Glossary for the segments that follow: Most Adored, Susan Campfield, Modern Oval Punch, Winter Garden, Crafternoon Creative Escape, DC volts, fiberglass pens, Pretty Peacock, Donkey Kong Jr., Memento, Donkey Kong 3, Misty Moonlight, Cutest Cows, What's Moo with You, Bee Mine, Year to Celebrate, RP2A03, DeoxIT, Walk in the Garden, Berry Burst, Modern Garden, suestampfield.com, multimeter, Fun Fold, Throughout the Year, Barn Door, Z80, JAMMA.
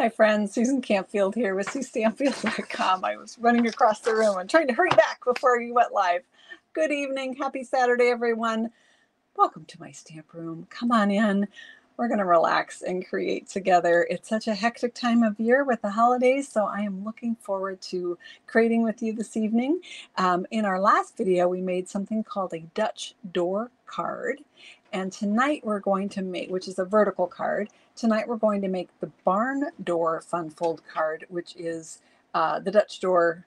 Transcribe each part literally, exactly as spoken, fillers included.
Hi friends, Susan Campfield here with sue stampfield dot com. I was running across the room and trying to hurry back before you went live. Good evening, happy Saturday everyone. Welcome to my stamp room. Come on in. We're going to relax and create together. It's such a hectic time of year with the holidays, so I am looking forward to creating with you this evening. Um, in our last video, we made something called a Dutch door card, and tonight we're going to make, which is a vertical card, tonight we're going to make the barn door fun fold card, which is uh, the Dutch door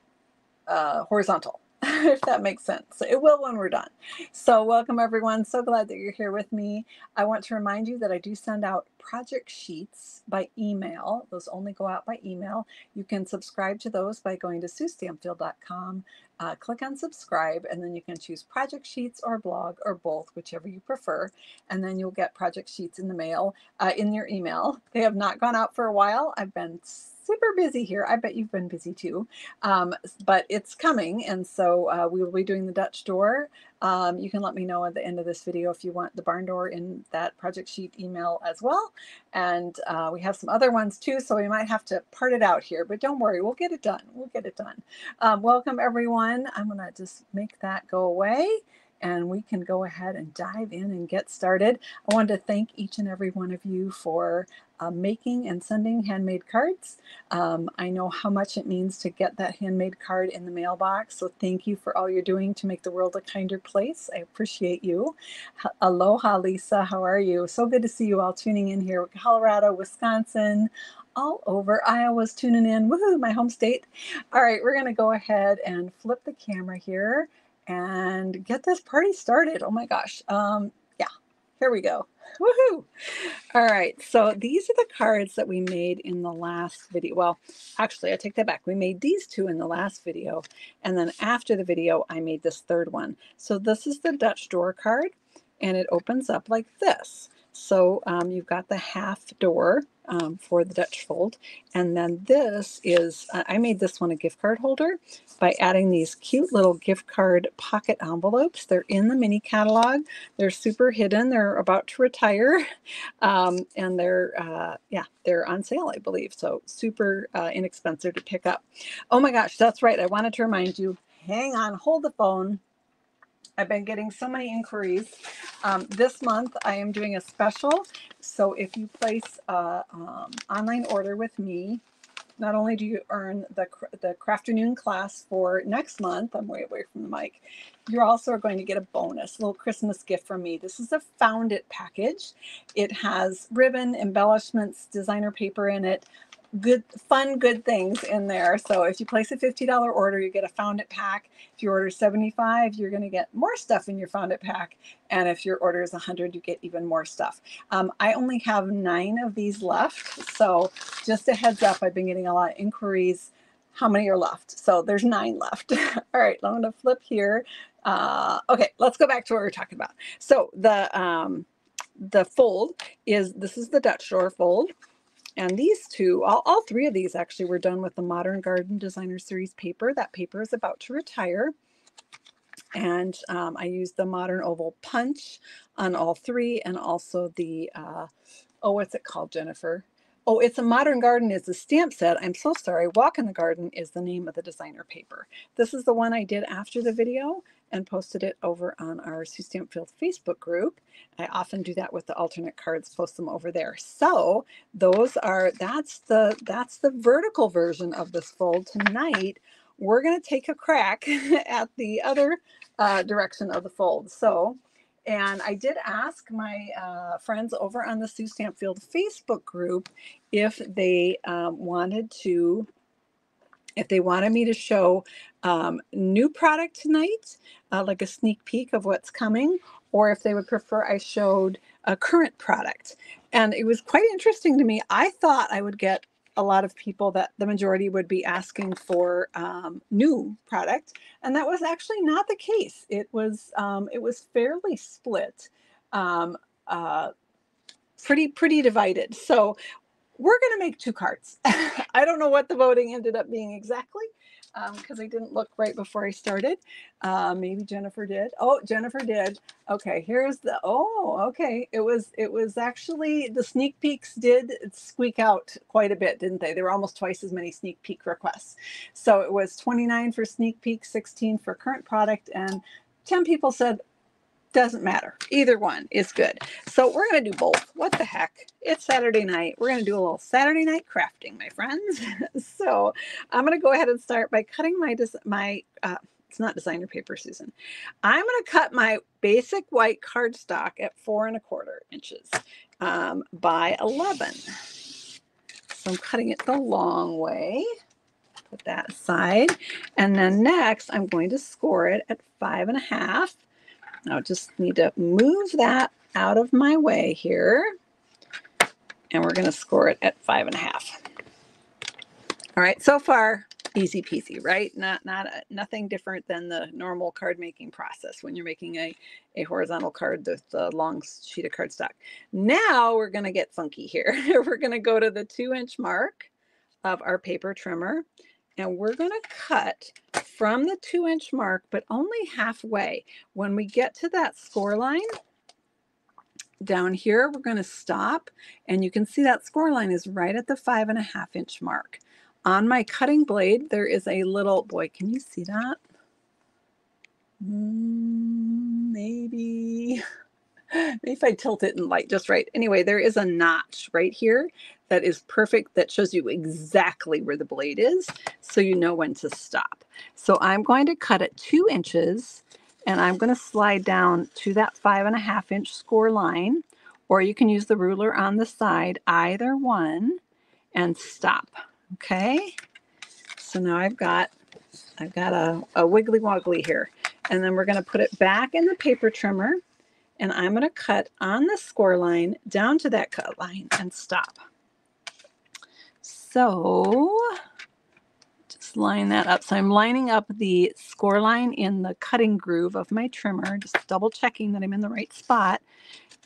uh, horizontal, if that makes sense. It will when we're done. So welcome everyone. So glad that you're here with me. I want to remind you that I do send out project sheets by email. Those only go out by email. You can subscribe to those by going to sue stampfield dot com. Uh, click on subscribe, and then you can choose project sheets or blog or both, whichever you prefer. And then you'll get project sheets in the mail, uh, in your email. They have not gone out for a while. I've been super busy here. I bet you've been busy too, um, but it's coming. And so uh, we will be doing the Dutch door. Um, you can let me know at the end of this video if you want the barn door in that project sheet email as well. And uh, we have some other ones too, so we might have to part it out here, but don't worry, we'll get it done. We'll get it done. Um, welcome everyone. I'm going to just make that go away and we can go ahead and dive in and get started. I wanted to thank each and every one of you for uh, making and sending handmade cards. Um, I know how much it means to get that handmade card in the mailbox, so thank you for all you're doing to make the world a kinder place. I appreciate you. H- Aloha, Lisa. How are you? So good to see you all tuning in here. Colorado, Wisconsin, all over. Iowa's tuning in. Woohoo, my home state. All right, we're going to go ahead and flip the camera here and get this party started. Oh my gosh. Um, yeah, here we go. Woohoo! All right, so these are the cards that we made in the last video. Well, actually, I take that back. We made these two in the last video, and then after the video, I made this third one. So this is the Dutch door card, and it opens up like this. So um, you've got the half door um, for the Dutch fold. And then this is, uh, I made this one a gift card holder by adding these cute little gift card pocket envelopes. They're in the mini catalog. They're super hidden. They're about to retire. Um, and they're, uh, yeah, they're on sale, I believe. So super uh, inexpensive to pick up. Oh my gosh, that's right. I wanted to remind you, hang on, hold the phone. I've been getting so many inquiries. Um, this month I am doing a special. So if you place an um, online order with me, not only do you earn the, the Crafternoon class for next month, I'm way away from the mic, you're also going to get a bonus, a little Christmas gift from me. This is a Found It package. It has ribbon, embellishments, designer paper in it. Good fun, good things in there. So if you place a fifty dollar order, you get a Found It pack. If you order seventy-five, you're going to get more stuff in your Found It pack. And if your order is one hundred, you get even more stuff. Um, I only have nine of these left. So just a heads up, I've been getting a lot of inquiries. How many are left? So there's nine left. All right, I'm going to flip here. Uh, okay, let's go back to what we were talking about. So the, um, the fold is, this is the Dutch door fold. And these two, all, all three of these actually were done with the Modern Garden Designer Series paper. That paper is about to retire. And um, I used the Modern Oval Punch on all three, and also the, uh, oh, what's it called, Jennifer? Oh, it's a Modern Garden is the stamp set. I'm so sorry. Walk in the Garden is the name of the designer paper. This is the one I did after the video and posted it over on our Sue Stampfield Facebook group. I often do that with the alternate cards, post them over there. So those are, that's the, that's the vertical version of this fold. Tonight, we're going to take a crack at the other uh, direction of the fold. So, and I did ask my uh, friends over on the Sue Stampfield Facebook group if they um, wanted to, if they wanted me to show um, new product tonight, uh, like a sneak peek of what's coming, or if they would prefer I showed a current product. And it was quite interesting to me. I thought I would get a lot of people that the majority would be asking for um, new product. And that was actually not the case. It was, um, it was fairly split, um, uh, pretty, pretty divided. So We're going to make two cards. I don't know what the voting ended up being exactly, because um, I didn't look right before I started. Uh, maybe Jennifer did. Oh, Jennifer did. Okay, here's the, oh, okay. It was, it was actually, the sneak peeks did squeak out quite a bit, didn't they? There were almost twice as many sneak peek requests. So it was twenty-nine for sneak peek, sixteen for current product, and ten people said, doesn't matter. Either one is good. So we're going to do both. What the heck? It's Saturday night. We're going to do a little Saturday night crafting, my friends. So I'm going to go ahead and start by cutting my, my uh, it's not designer paper, Susan. I'm going to cut my basic white cardstock at four and a quarter inches um, by eleven. So I'm cutting it the long way. Put that aside. And then next, I'm going to score it at five and a half. I'll just need to move that out of my way here, and we're going to score it at five and a half. All right, so far, easy peasy, right? Not, not, a, nothing different than the normal card making process when you're making a, a horizontal card with a long sheet of cardstock. Now we're going to get funky here. We're going to go to the two inch mark of our paper trimmer, and we're going to cut from the two inch mark, but only halfway. When we get to that score line down here, we're going to stop, and you can see that score line is right at the five and a half inch mark. On my cutting blade, there is a little, boy, can you see that? Mm, maybe. Maybe if I tilt it in light just right. Anyway, there is a notch right here that is perfect, that shows you exactly where the blade is, so you know when to stop. So I'm going to cut it two inches, and I'm going to slide down to that five and a half inch score line, or you can use the ruler on the side, either one, and stop. Okay, so now I've got, I've got a, a wiggly woggly here, and then we're going to put it back in the paper trimmer. And I'm going to cut on the score line down to that cut line and stop. So just line that up. So I'm lining up the score line in the cutting groove of my trimmer, just double checking that I'm in the right spot.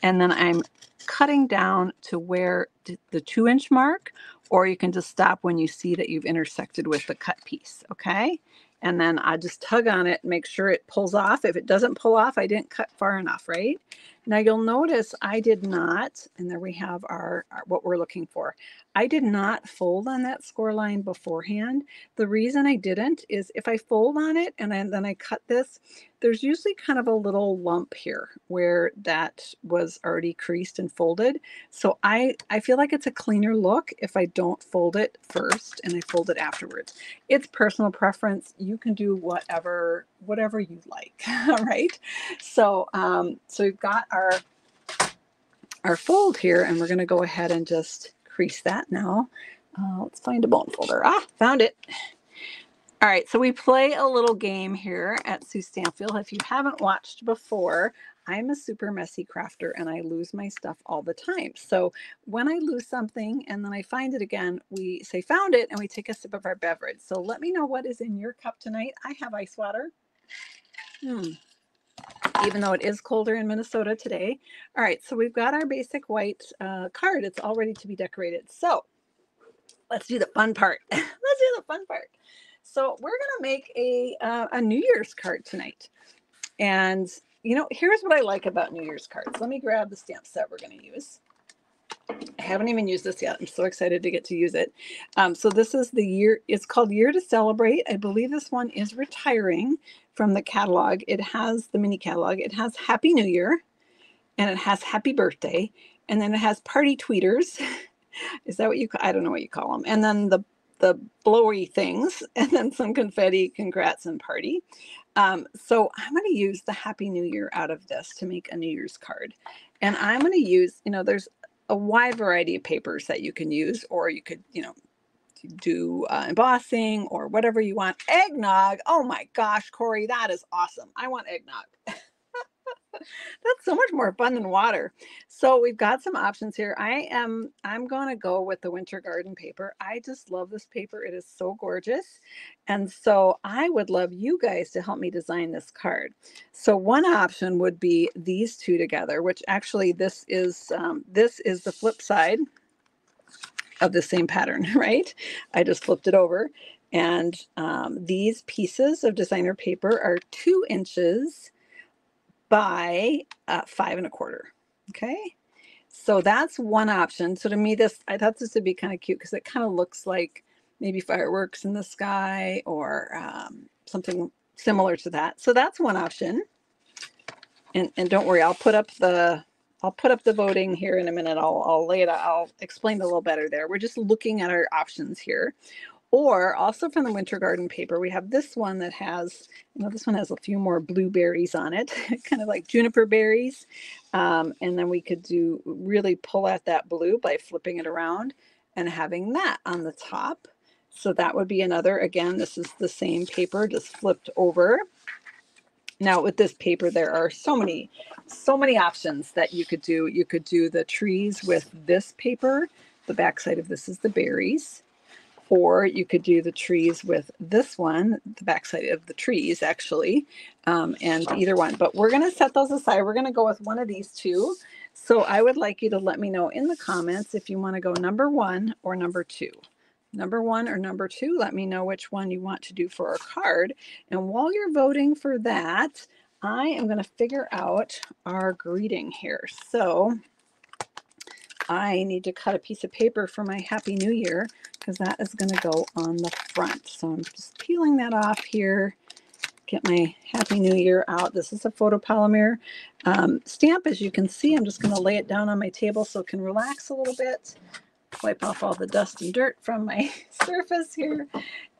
And then I'm cutting down to where the two inch mark, or you can just stop when you see that you've intersected with the cut piece. Okay. And then I just tug on it and make sure it pulls off. If it doesn't pull off, I didn't cut far enough, right? Now you'll notice I did not, and there we have our, our what we're looking for. I did not fold on that score line beforehand. The reason I didn't is if I fold on it and I, then I cut this, there's usually kind of a little lump here where that was already creased and folded. So I, I feel like it's a cleaner look if I don't fold it first and I fold it afterwards. It's personal preference. You You can do whatever whatever you like. All right, so um so we've got our our fold here, and we're going to go ahead and just crease that now. Uh, let's find a bone folder. Ah, found it. All right, so we play a little game here at Sue Stampfield. If you haven't watched before, I'm a super messy crafter, and I lose my stuff all the time. So when I lose something and then I find it again, we say found it, and we take a sip of our beverage. So let me know what is in your cup tonight. I have ice water, hmm. even though it is colder in Minnesota today. All right, so we've got our basic white uh, card. It's all ready to be decorated. So let's do the fun part. Let's do the fun part. So we're going to make a, uh, a New Year's card tonight. And you know, here's what I like about New Year's cards. Let me grab the stamp set we're going to use. I haven't even used this yet. I'm so excited to get to use it. Um, so this is the year. It's called Year to Celebrate. I believe this one is retiring from the catalog. It has the mini catalog. It has Happy New Year, and it has Happy Birthday, and then it has Party Tweeters. Is that what you call? I don't know what you call them. And then the the blowy things, and then some confetti, congrats, and party. Um, so I'm going to use the Happy New Year out of this to make a New Year's card. And I'm going to use, you know, there's a wide variety of papers that you can use, or you could, you know, do uh, embossing or whatever you want. Eggnog. Oh my gosh, Corey, that is awesome. I want eggnog. That's so much more fun than water. So we've got some options here. I am, I'm going to go with the Winter Garden paper. I just love this paper. It is so gorgeous. And so I would love you guys to help me design this card. So one option would be these two together, which actually this is, um, this is the flip side of the same pattern, right? I just flipped it over. And um, these pieces of designer paper are two inches by uh, five and a quarter. Okay. So that's one option. So to me, this, I thought this would be kind of cute because it kind of looks like maybe fireworks in the sky or um, something similar to that. So that's one option. And, and don't worry, I'll put up the, I'll put up the voting here in a minute. I'll, I'll lay it out. I'll explain it a little better there. We're just looking at our options here. Or also from the Winter Garden paper, we have this one that has, you know, this one has a few more blueberries on it, kind of like juniper berries. Um, and then we could do really pull at that blue by flipping it around and having that on the top. So that would be another, again, this is the same paper just flipped over. Now with this paper, there are so many, so many options that you could do. You could do the trees with this paper. The backside of this is the berries. Or you could do the trees with this one, the backside of the trees, actually, um, and either one. But we're going to set those aside. We're going to go with one of these two. So I would like you to let me know in the comments if you want to go number one or number two. Number one or number two, let me know which one you want to do for our card. And while you're voting for that, I am going to figure out our greeting here. So I need to cut a piece of paper for my Happy New Year because that is going to go on the front. So I'm just peeling that off here. Get my Happy New Year out. This is a photopolymer um, stamp. As you can see, I'm just going to lay it down on my table so it can relax a little bit. Wipe off all the dust and dirt from my surface here.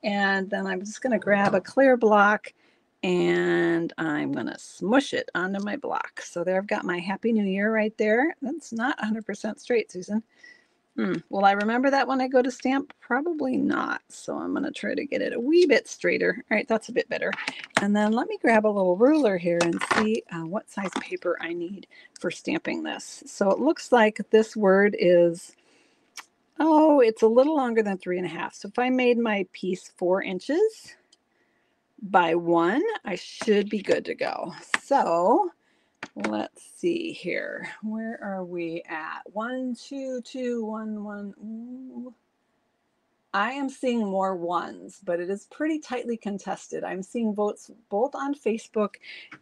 And then I'm just going to grab a clear block and I'm going to smush it onto my block. So there I've got my Happy New Year right there. That's not one hundred percent straight, Susan. Hmm. Will I remember that when I go to stamp? Probably not. So I'm going to try to get it a wee bit straighter. All right, that's a bit better. And then let me grab a little ruler here and see uh, what size paper I need for stamping this. So it looks like this word is, oh, it's a little longer than three and a half. So if I made my piece four inches by one, I should be good to go. So let's see here. Where are we at? One, two, two, one, one. Ooh. I am seeing more ones, but it is pretty tightly contested. I'm seeing votes both on Facebook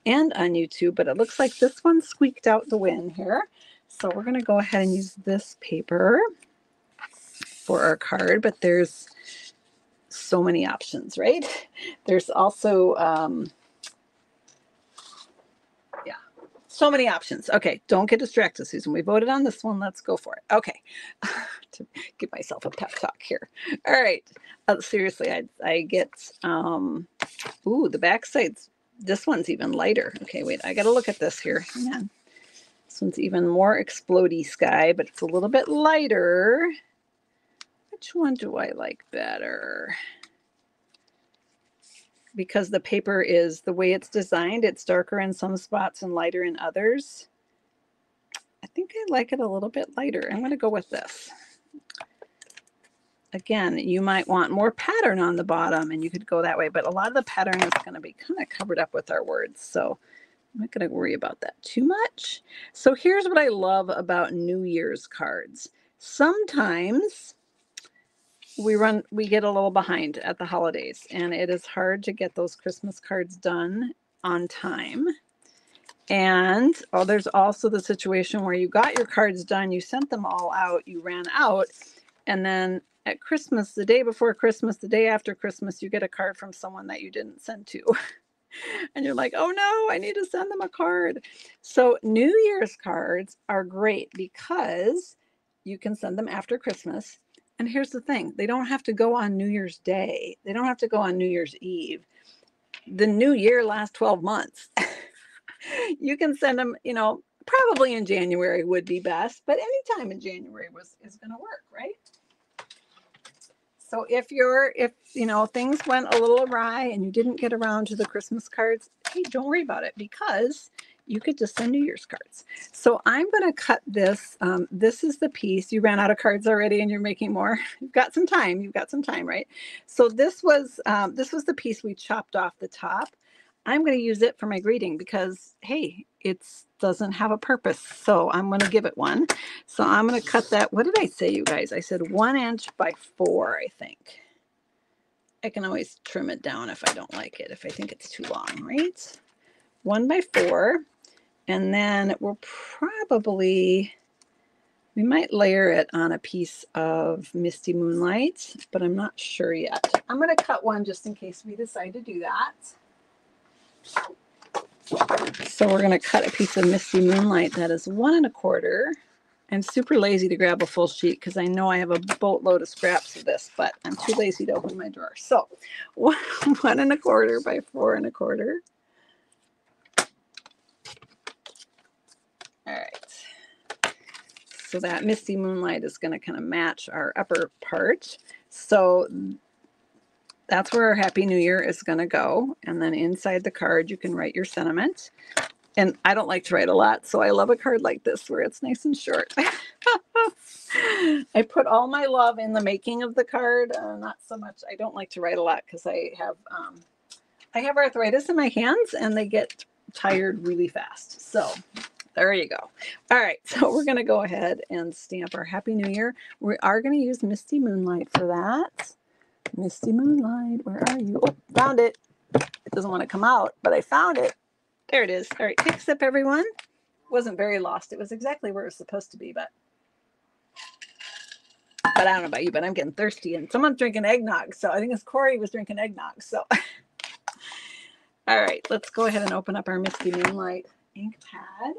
and on YouTube, but it looks like this one squeaked out the win here. So we're going to go ahead and use this paper for our card, but there's so many options, right? There's also, um, yeah, so many options. Okay, don't get distracted, Susan. We voted on this one. Let's go for it. Okay, to give myself a pep talk here. All right, uh, seriously, I, I get, um, ooh, the backside's, this one's even lighter. Okay, wait, I got to look at this here. Hang on. This one's even more explodey sky, but it's a little bit lighter. Which one do I like better? Because the paper is the way it's designed, it's darker in some spots and lighter in others. I think I like it a little bit lighter. I'm going to go with this. Again, you might want more pattern on the bottom and you could go that way, but a lot of the pattern is going to be kind of covered up with our words. So I'm not going to worry about that too much. So here's what I love about New Year's cards. Sometimes we run, we get a little behind at the holidays, and it is hard to get those Christmas cards done on time. And oh, there's also the situation where you got your cards done, you sent them all out, you ran out, and then at Christmas, the day before Christmas, the day after Christmas, you get a card from someone that you didn't send to. And you're like, oh no, I need to send them a card. So New Year's cards are great because you can send them after Christmas. And here's the thing, they don't have to go on New Year's Day. They don't have to go on New Year's Eve. The new year lasts twelve months. You can send them, you know, probably in January would be best, but anytime in January was, is going to work, right? So if you're, if, you know, things went a little awry and you didn't get around to the Christmas cards, hey, don't worry about it because you could just send New Year's cards. So I'm going to cut this. Um, this is the piece. You ran out of cards already and you're making more. You've got some time. You've got some time, right? So this was, um, this was the piece we chopped off the top. I'm going to use it for my greeting because, hey, it doesn't have a purpose. So I'm going to give it one. So I'm going to cut that. What did I say, you guys? I said one inch by four, I think. I can always trim it down if I don't like it, if I think it's too long, right? One by four. And then we'll probably, we might layer it on a piece of Misty Moonlight, but I'm not sure yet. I'm going to cut one just in case we decide to do that. So we're going to cut a piece of Misty Moonlight that is one and a quarter. I'm super lazy to grab a full sheet because I know I have a boatload of scraps of this, but I'm too lazy to open my drawer. So one, one and a quarter by four and a quarter. All right. So that Misty Moonlight is going to kind of match our upper part. So that's where our Happy New Year is going to go. And then inside the card, you can write your sentiment. And I don't like to write a lot, so I love a card like this where it's nice and short. I put all my love in the making of the card. Uh, not so much. I don't like to write a lot because I have um, I have arthritis in my hands, and they get tired really fast. So there you go. All right, so we're going to go ahead and stamp our Happy New Year. We are going to use Misty Moonlight for that. Misty Moonlight, where are you? Oh, found it. It doesn't want to come out, but I found it. There it is. All right, take a sip, everyone. Wasn't very lost. It was exactly where it was supposed to be, but but I don't know about you, but I'm getting thirsty, and someone's drinking eggnog. So I think it's Corey was drinking eggnog. So all right, let's go ahead and open up our Misty Moonlight ink pad.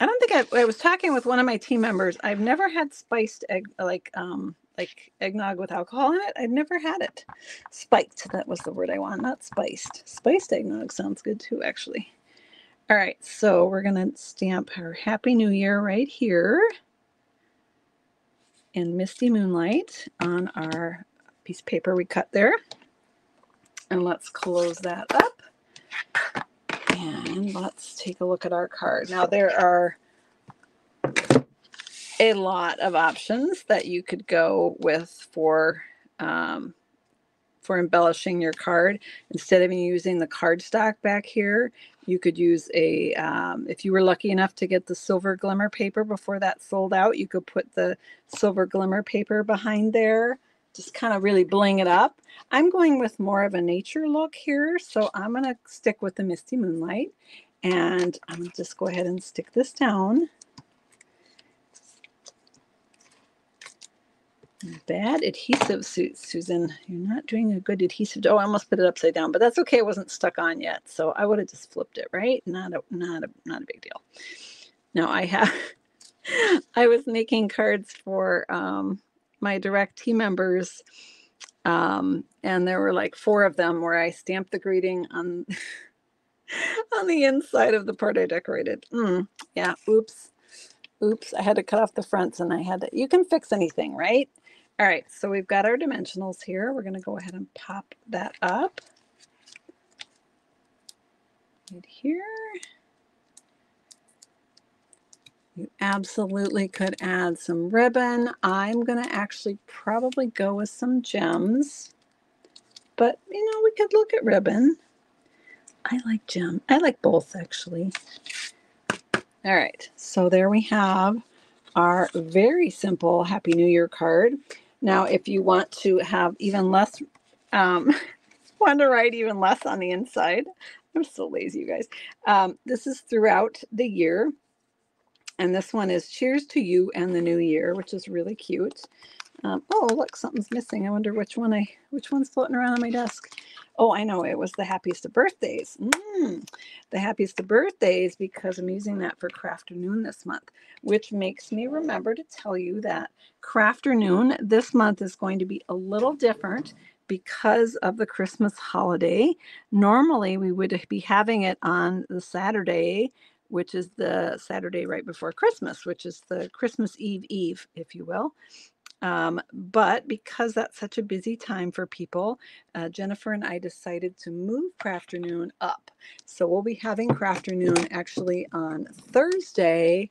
I don't think I, I was talking with one of my team members. I've never had spiced egg like um like eggnog with alcohol in it. I've never had it. Spiked, that was the word I want, not spiced. Spiced eggnog sounds good too, actually. All right, so we're gonna stamp our Happy New Year right here in Misty Moonlight on our piece of paper we cut there. And let's close that up. And let's take a look at our card. Now there are a lot of options that you could go with for um, for embellishing your card. Instead of using the cardstock back here, you could use a, um, if you were lucky enough to get the silver glimmer paper before that sold out, you could put the silver glimmer paper behind there, just kind of really bling it up. I'm going with more of a nature look here, so I'm going to stick with the Misty Moonlight, and I'm going to just go ahead and stick this down. Bad adhesive, Susan. You're not doing a good adhesive. Oh, I almost put it upside down, but that's okay. It wasn't stuck on yet, so I would have just flipped it, right? Not a, not a, not a big deal. Now I have. I was making cards for um, my direct team members, um, and there were like four of them where I stamped the greeting on on the inside of the part I decorated. Mm, yeah. Oops. Oops. I had to cut off the fronts, and I had to. You can fix anything, right? All right, so we've got our dimensionals here. We're going to go ahead and pop that up right here. You absolutely could add some ribbon. I'm going to actually probably go with some gems, but you know, we could look at ribbon. I like gem. I like both, actually. All right, so there we have our very simple Happy New Year card. Now, if you want to have even less, um, want to write even less on the inside. I'm so lazy, you guys. Um, this is Throughout the Year. And this one is Cheers to You and the New Year, which is really cute. Um, oh, look, something's missing. I wonder which one I, which one's floating around on my desk. Oh, I know. It was the Happiest of Birthdays. Mm, the Happiest of Birthdays, because I'm using that for Crafternoon this month, which makes me remember to tell you that Crafternoon this month is going to be a little different because of the Christmas holiday. Normally, we would be having it on the Saturday, which is the Saturday right before Christmas, which is the Christmas Eve Eve, if you will. Um, but because that's such a busy time for people, uh, Jennifer and I decided to move Crafternoon up. So we'll be having Crafternoon actually on Thursday.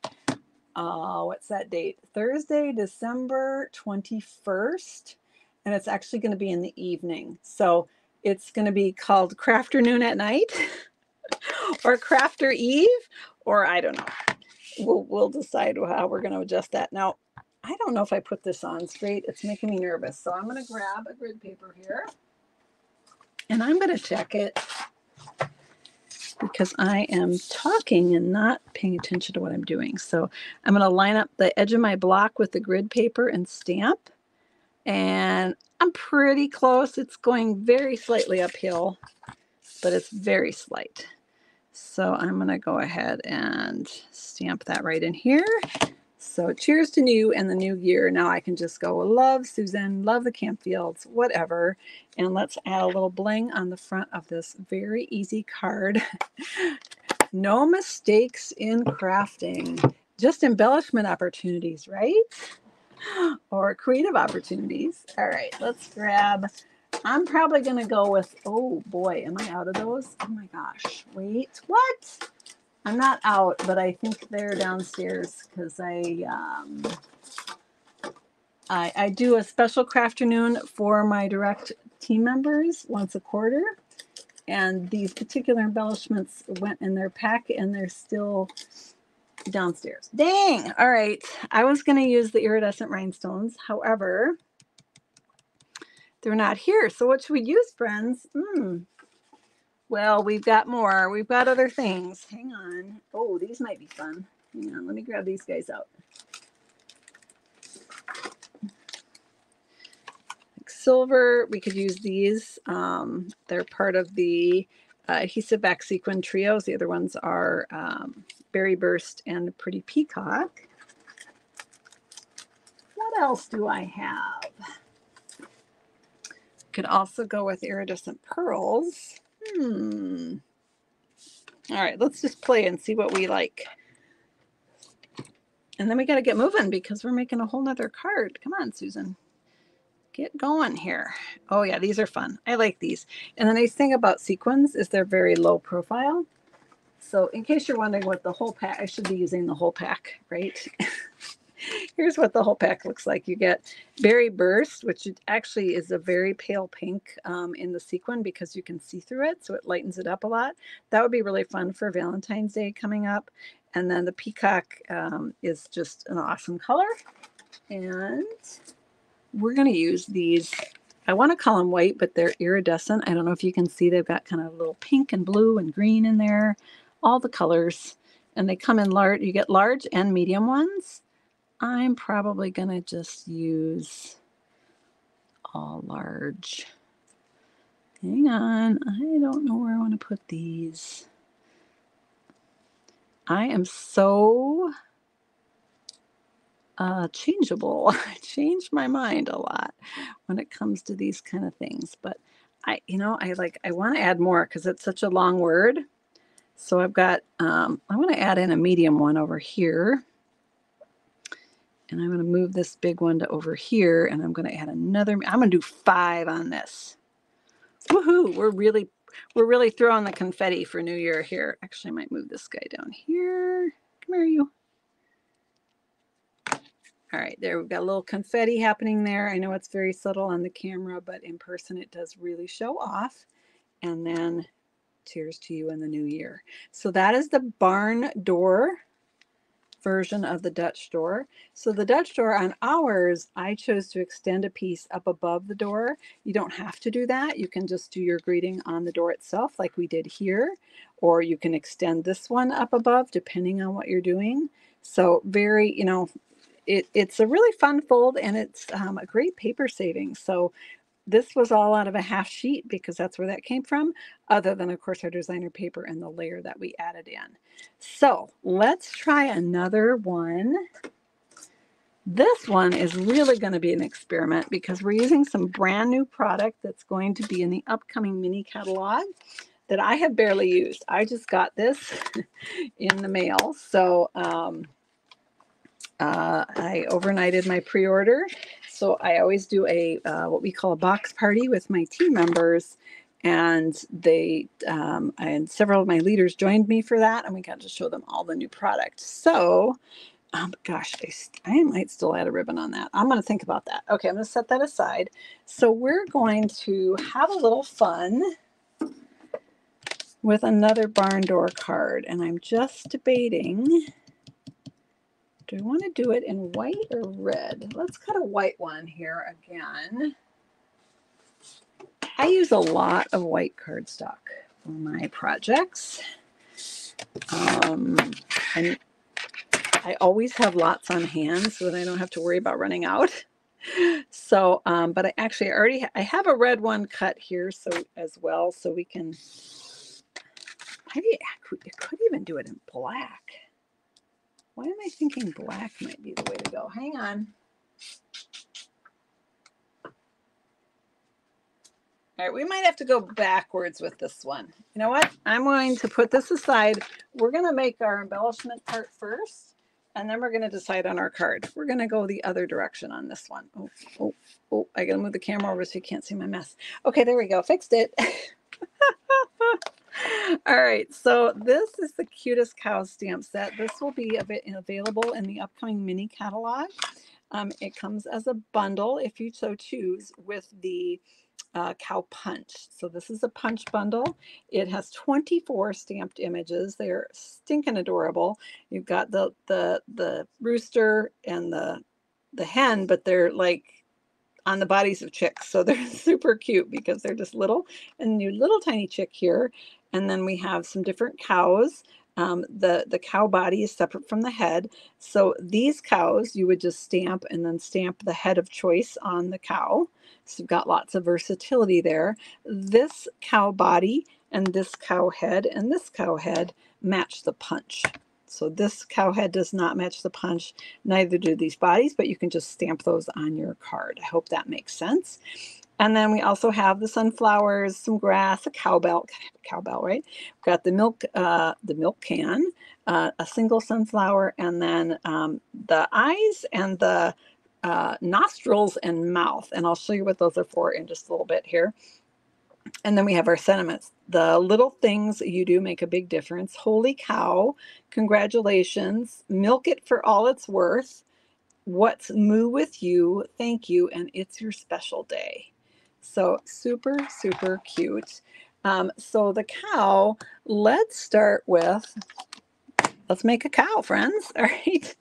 Uh, what's that date? Thursday, December twenty-first. And it's actually going to be in the evening. So It's going to be called Crafternoon at Night or Crafter Eve, or I don't know. We'll, we'll decide how we're going to adjust that. Now, I don't know if I put this on straight. It's making me nervous. So I'm going to grab a grid paper here and I'm going to check it because I am talking and not paying attention to what I'm doing. So I'm going to line up the edge of my block with the grid paper and stamp. And I'm pretty close. It's going very slightly uphill, but it's very slight. So I'm going to go ahead and stamp that right in here. So cheers to new and the new year. Now I can just go, love Susan, love the Campfields, whatever. And let's add a little bling on the front of this very easy card. No mistakes in crafting, just embellishment opportunities, right? Or creative opportunities. All right, let's grab. I'm probably going to go with, oh boy, am I out of those? Oh my gosh, wait, what? I'm not out, but I think they're downstairs because I, um, I I do a special crafternoon for my direct team members once a quarter. And these particular embellishments went in their pack and they're still downstairs. Dang. All right. I was going to use the iridescent rhinestones. However, they're not here. So what should we use, friends? Hmm. Well, we've got more. We've got other things. Hang on. Oh, these might be fun. Hang on. Let me grab these guys out. Like silver. We could use these. Um, they're part of the uh, adhesive back sequin trios. The other ones are um, Berry Burst and Pretty Peacock. What else do I have? Could also go with iridescent pearls. Hmm. All right, let's just play and see what we like. And then we got to get moving because we're making a whole nother card. Come on, Susan. Get going here. Oh, yeah, these are fun. I like these. And the nice thing about sequins is they're very low profile. So in case you're wondering what the whole pack, I should be using the whole pack, right? Here's what the whole pack looks like. You get Berry Burst, which actually is a very pale pink um, in the sequin because you can see through it, so it lightens it up a lot. That would be really fun for Valentine's Day coming up. And then the peacock um, is just an awesome color. And we're going to use these. I want to call them white, but they're iridescent. I don't know if you can see. They've got kind of a little pink and blue and green in there, all the colors. And they come in large. You get large and medium ones. I'm probably going to just use all large. Hang on. I don't know where I want to put these. I am so uh, changeable. I change my mind a lot when it comes to these kind of things. But I, you know, I like, I want to add more because it's such a long word. So I've got, um, I want to add in a medium one over here. And I'm going to move this big one to over here, and I'm going to add another. I'm going to do five on this. Woohoo! We're really, we're really throwing the confetti for New Year here. Actually, I might move this guy down here. Come here, you. All right, there. We've got a little confetti happening there. I know it's very subtle on the camera, but in person, it does really show off. And then, cheers to you in the New Year. So that is the barn door version of the Dutch door. So the Dutch door on ours, I chose to extend a piece up above the door. You don't have to do that. You can just do your greeting on the door itself like we did here, or you can extend this one up above depending on what you're doing. So very, you know, it, it's a really fun fold, and it's um, a great paper savings. So this was all out of a half sheet because that's where that came from, other than, of course, our designer paper and the layer that we added in. So let's try another one. This one is really going to be an experiment because we're using some brand new product that's going to be in the upcoming mini catalog that I have barely used. I just got this in the mail. So um, uh, I overnighted my pre-order. So I always do a uh, what we call a box party with my team members, and they um, and several of my leaders joined me for that, and we got to show them all the new product. So Oh my gosh, I, I might still add a ribbon on that. I'm going to think about that. Okay, I'm going to set that aside. So we're going to have a little fun with another barn door card. And I'm just debating, do I want to do it in white or red? Let's cut a white one here again. I use a lot of white cardstock for my projects. Um, and I always have lots on hand so that I don't have to worry about running out. So, um, but I actually already, ha I have a red one cut here so as well, so we can, maybe I could, I could even do it in black. Why am I thinking black might be the way to go? Hang on. All right, we might have to go backwards with this one. You know what? I'm going to put this aside. We're going to make our embellishment part first, and then we're going to decide on our card. We're going to go the other direction on this one. Oh, oh, oh, I got to move the camera over so you can't see my mess. Okay, there we go. Fixed it. All right, so this is the Cutest Cows stamp set. This will be available in the upcoming mini catalog. Um, it comes as a bundle, if you so choose, with the Uh, cow punch. So this is a punch bundle. It has twenty-four stamped images. They're stinking adorable. You've got the the the rooster and the the hen, but they're like on the bodies of chicks, so they're super cute because they're just little. And new little tiny chick here, and then we have some different cows. Um, the, the cow body is separate from the head. So these cows, you would just stamp and then stamp the head of choice on the cow. So you've got lots of versatility there. This cow body and this cow head and this cow head match the punch. So this cow head does not match the punch, neither do these bodies, but you can just stamp those on your card. I hope that makes sense. And then we also have the sunflowers, some grass, a cowbell, cowbell, right? We've got the milk, uh, the milk can, uh, a single sunflower, and then um, the eyes and the uh, nostrils and mouth. And I'll show you what those are for in just a little bit here. And then we have our sentiments. The little things you do make a big difference. Holy cow, congratulations, milk it for all it's worth. What's Moo with You, thank you, and it's your special day. So super, super cute. Um, so the cow, let's start with, let's make a cow, friends. All right.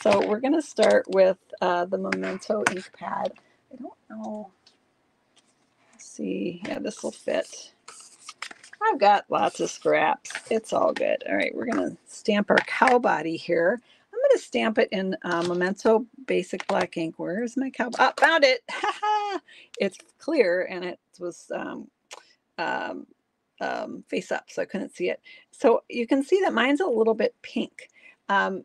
So we're going to start with uh, the Memento ink pad. I don't know. Let's see. Yeah, this will fit. I've got lots of scraps. It's all good. All right. We're going to stamp our cow body here. I'm going to stamp it in uh, Memento basic black ink. Where's my cow? Oh, found it. It's clear, and it was um, um, um, face up, so I couldn't see it. So you can see that mine's a little bit pink. Um,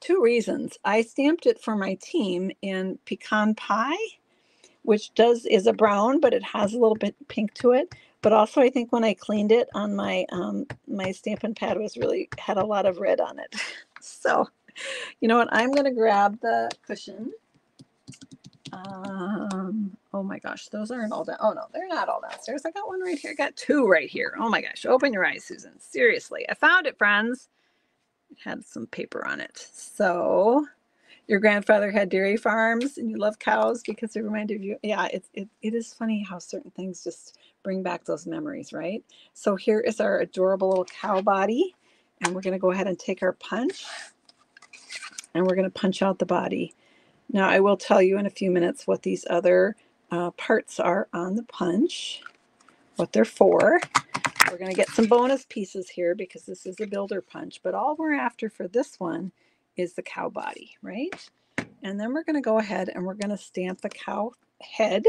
two reasons. I stamped it for my team in Pecan Pie, which does is a brown, but it has a little bit pink to it. But also, I think when I cleaned it on my um, my stampin' pad, was really had a lot of red on it. So. You know what? I'm going to grab the cushion. Um, oh my gosh, those aren't all down. Oh no, they're not all downstairs. I got one right here. I got two right here. Oh my gosh, open your eyes, Susan. Seriously, I found it, friends. It had some paper on it. So, your grandfather had dairy farms and you love cows because they reminded you. Yeah, it, it, it is funny how certain things just bring back those memories, right? So, here is our adorable little cow body. And we're going to go ahead and take our punch. And we're going to punch out the body. Now, I will tell you in a few minutes what these other uh, parts are on the punch, what they're for. We're going to get some bonus pieces here because this is a builder punch. But all we're after for this one is the cow body, right? And then we're going to go ahead and we're going to stamp the cow head.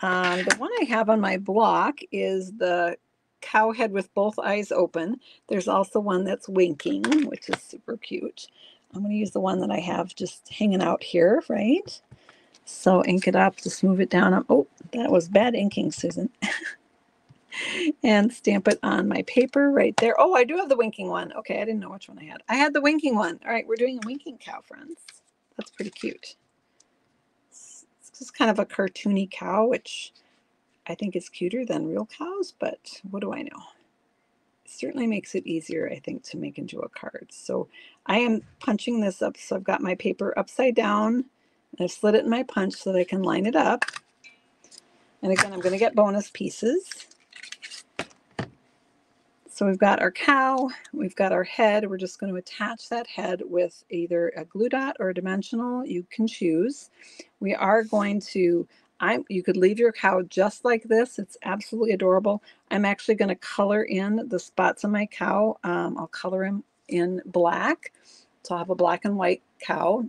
Um, the one I have on my block is the cow head with both eyes open. There's also one that's winking, which is super cute. I'm going to use the one that I have just hanging out here, right? So ink it up, just move it down. Oh, that was bad inking, Susan. And stamp it on my paper right there. Oh, I do have the winking one. Okay, I didn't know which one I had. I had the winking one. All right, we're doing a winking cow, friends. That's pretty cute. It's just kind of a cartoony cow, which I think is cuter than real cows, but what do I know? certainly makes it easier, I think, to make into a card. So I am punching this up. So I've got my paper upside down. I've slid it in my punch so that I can line it up. And again, I'm going to get bonus pieces. So we've got our cow, we've got our head. We're just going to attach that head with either a glue dot or a dimensional. You can choose. We are going to, I, you could leave your cow just like this. It's absolutely adorable. I'm actually going to color in the spots on my cow. Um, I'll color him in black. So I'll have a black and white cow.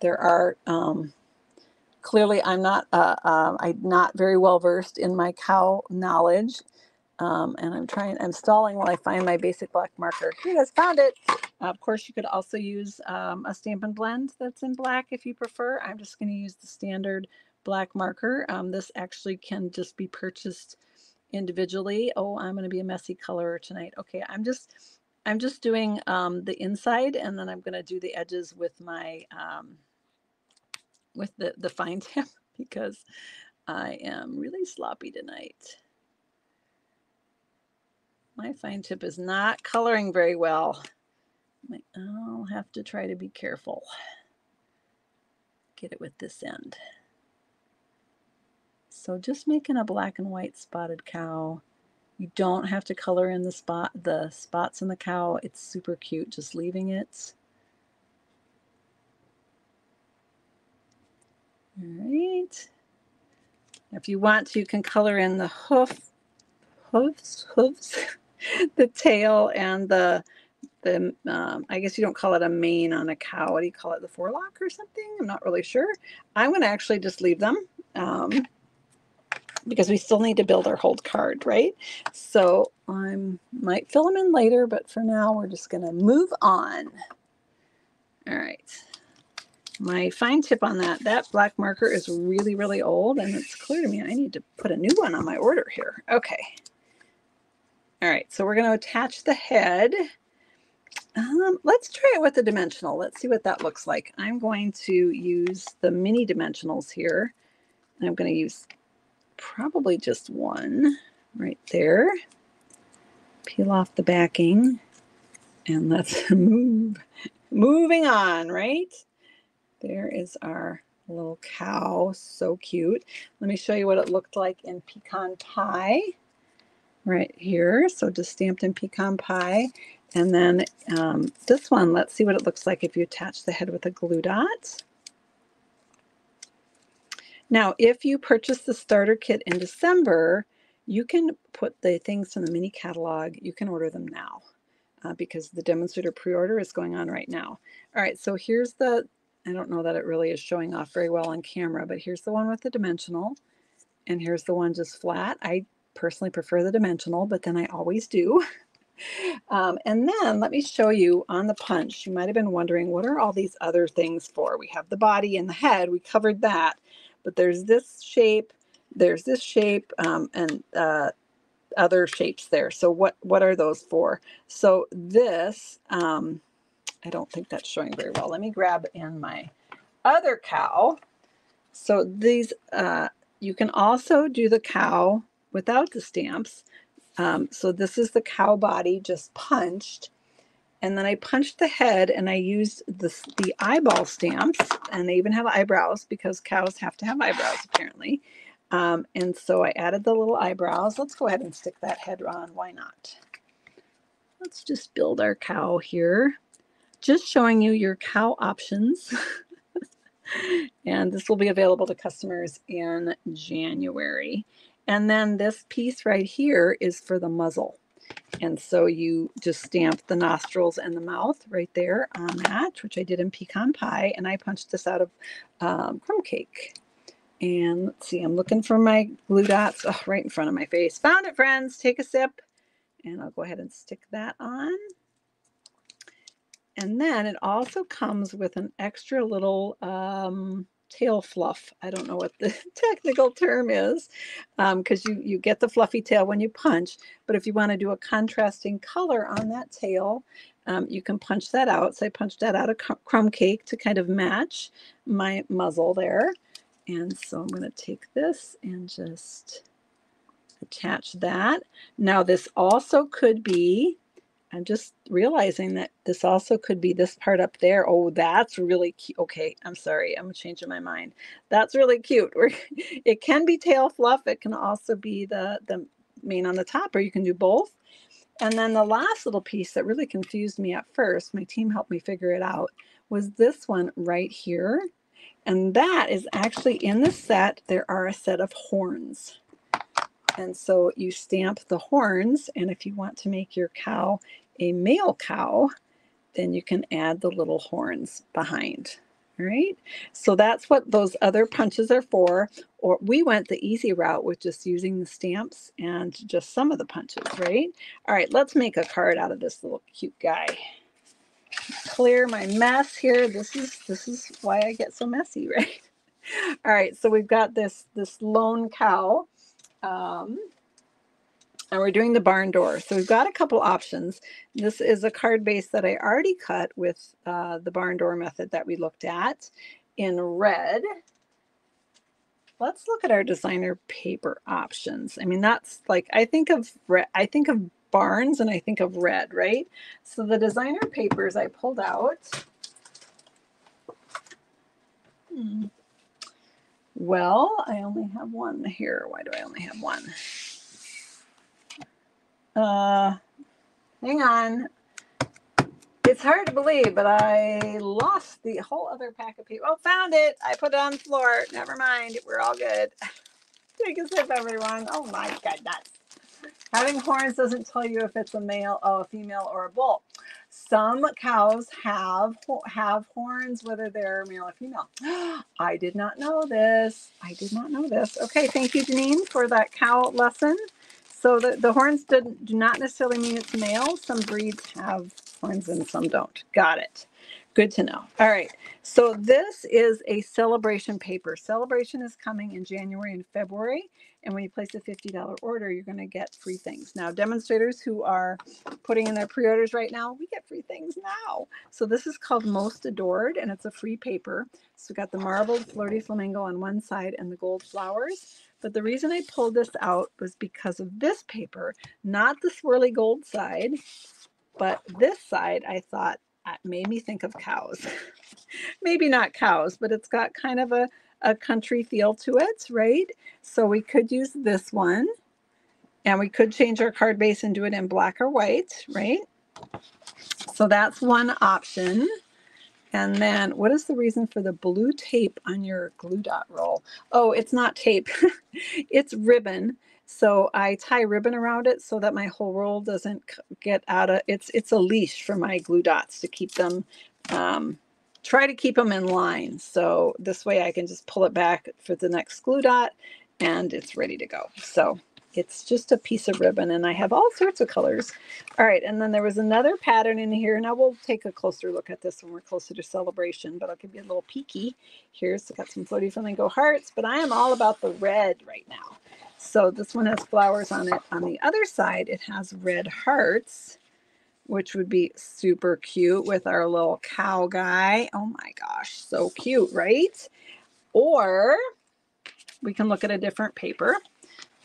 There are, um, clearly I'm not, uh, uh, I'm not very well versed in my cow knowledge. Um, and I'm trying, I'm stalling while I find my basic black marker. Here it is, found it. Uh, of course, you could also use um, a Stampin' Blend that's in black if you prefer. I'm just going to use the standard black marker. Um, this actually can just be purchased individually. Oh, I'm going to be a messy colorer tonight. Okay, I'm just, I'm just doing um, the inside, and then I'm going to do the edges with my, um, with the, the fine tip, because I am really sloppy tonight. My fine tip is not coloring very well. I'll have to try to be careful. Get it with this end. So just making a black and white spotted cow. You don't have to color in the spot, the spots in the cow. It's super cute, just leaving it. All right. If you want to, you can color in the hoof, hooves, hooves. The tail and the, the um, I guess you don't call it a mane on a cow. What do you call it? The forelock or something? I'm not really sure. I'm going to actually just leave them um, because we still need to build our whole card, right? So I might fill them in later, but for now we're just going to move on. All right. My fine tip on that, that black marker is really, really old, and it's clear to me I need to put a new one on my order here. Okay. All right, so we're going to attach the head. Um, let's try it with a dimensional. Let's see what that looks like. I'm going to use the mini dimensionals here. I'm going to use probably just one right there. Peel off the backing, and let's move. Moving on, right? There is our little cow. So cute. Let me show you what it looked like in pecan pie. Right here, so just stamped in pecan pie. And then um, this one, let's see what it looks like if you attach the head with a glue dot. Now, if you purchase the starter kit in December, you can put the things in the mini catalog. You can order them now uh, because the demonstrator pre-order is going on right now. All right, so here's the, I don't know that it really is showing off very well on camera, but here's the one with the dimensional, and here's the one just flat. I personally prefer the dimensional, but then I always do. Um, and then let me show you on the punch. You might have been wondering, what are all these other things for? We have the body and the head. We covered that. But there's this shape, there's this shape, um, and uh, other shapes there. So what, what are those for? So this, um, I don't think that's showing very well. Let me grab in my other cow. So these, uh, you can also do the cow without the stamps. Um, so this is the cow body just punched, and then I punched the head, and I used this, the eyeball stamps, and they even have eyebrows because cows have to have eyebrows apparently. Um, and so I added the little eyebrows. Let's go ahead and stick that head on. Why not? Let's just build our cow here. Just showing you your cow options. And this will be available to customers in January. And then this piece right here is for the muzzle. And so you just stamp the nostrils and the mouth right there on that, which I did in pecan pie. And I punched this out of um, crumb cake. And let's see, I'm looking for my glue dots. Oh, right in front of my face. Found it, friends. Take a sip. And I'll go ahead and stick that on. And then it also comes with an extra little... Um, tail fluff. I don't know what the technical term is, because um, you, you get the fluffy tail when you punch. But if you want to do a contrasting color on that tail, um, you can punch that out. So I punched that out of crumb cake to kind of match my muzzle there. And so I'm going to take this and just attach that. Now this also could be I'm just realizing that this also could be this part up there. Oh, that's really cute. Okay, I'm sorry. I'm changing my mind. That's really cute. We're, it can be tail fluff. It can also be the, the mane on the top, or you can do both. And then the last little piece that really confused me at first, my team helped me figure it out, was this one right here. And that is actually in the set. There are a set of horns. And so you stamp the horns, and if you want to make your cow a male cow, then you can add the little horns behind. All right, so that's what those other punches are for. Or we went the easy route with just using the stamps and just some of the punches, right? All right, let's make a card out of this little cute guy. Clear my mess here. This is this is why I get so messy, right? All right, so we've got this this lone cow. Um, and we're doing the barn door. So we've got a couple options. This is a card base that I already cut with uh, the barn door method that we looked at in red. Let's look at our designer paper options. I mean, that's like, I think of red, I think of barns and I think of red, right? So the designer papers I pulled out. Hmm. Well, I only have one here. Why do I only have one? Uh, hang on. It's hard to believe, but I lost the whole other pack of paper. Oh, found it. I put it on the floor. Never mind. We're all good. Take a sip, everyone. Oh, my goodness. Having horns doesn't tell you if it's a male, oh, a female, or a bull. Some cows have have horns, whether they're male or female. I did not know this. I did not know this. Okay, thank you, Janine, for that cow lesson. So the, the horns did, do not necessarily mean it's male. Some breeds have horns and some don't. Got it. Good to know. All right, so this is a celebration paper. Celebration is coming in January and February. And when you place a fifty dollar order, you're going to get free things. Now, demonstrators who are putting in their pre-orders right now, we get free things now. So this is called Most Adored, and it's a free paper. So we've got the marbled flirty flamingo on one side and the gold flowers. But the reason I pulled this out was because of this paper, not the swirly gold side, but this side I thought made me think of cows. Maybe not cows, but it's got kind of a a country feel to it, right? So we could use this one, and we could change our card base and do it in black or white, right? So that's one option. And then what is the reason for the blue tape on your glue dot roll? Oh, it's not tape. It's ribbon. So I tie ribbon around it so that my whole roll doesn't get out of, it's it's a leash for my glue dots to keep them um try to keep them in line. So this way I can just pull it back for the next glue dot and it's ready to go. So it's just a piece of ribbon, and I have all sorts of colors. All right, and then there was another pattern in here. Now we'll take a closer look at this when we're closer to celebration, but I'll give you a little peeky. Here's got some floaty flamingo hearts, but I am all about the red right now. So this one has flowers on it. On the other side, it has red hearts, which would be super cute with our little cow guy. Oh my gosh, so cute, right? Or we can look at a different paper.